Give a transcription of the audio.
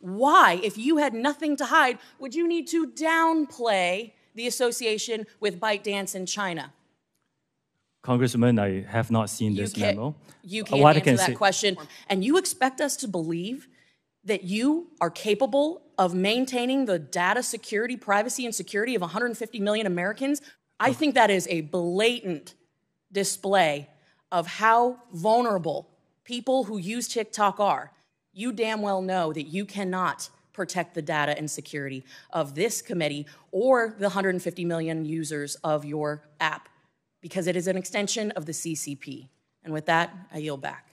Why, if you had nothing to hide, would you need to downplay the association with ByteDance in China? Congressman, I have not seen this memo. You can't answer that question. And you expect us to believe that you are capable of maintaining the data security, privacy, and security of 150 million Americans? I think that is a blatant display of how vulnerable people who use TikTok are. You damn well know that you cannot protect the data and security of this committee or the 150 million users of your app, because it is an extension of the CCP. And with that, I yield back.